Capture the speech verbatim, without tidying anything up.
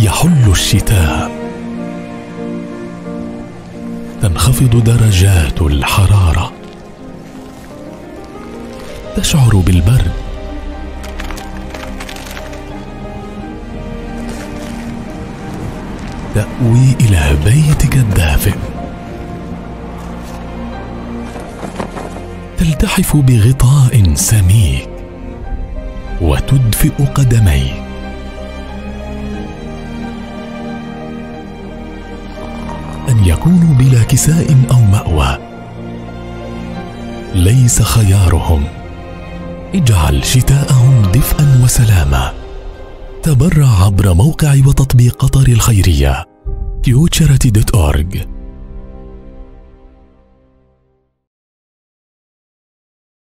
يحل الشتاء، تنخفض درجات الحرارة، تشعر بالبرد، تأوي إلى بيتك الدافئ، تلتحف بغطاء سميك وتدفئ قدميك، أن يكونوا بلا كساء أو مأوى ليس خيارهم. اجعل شتاءهم دفئا وسلاما. تبرع عبر موقع وتطبيق قطر الخيرية كيو تشاريتي دوت أورغ.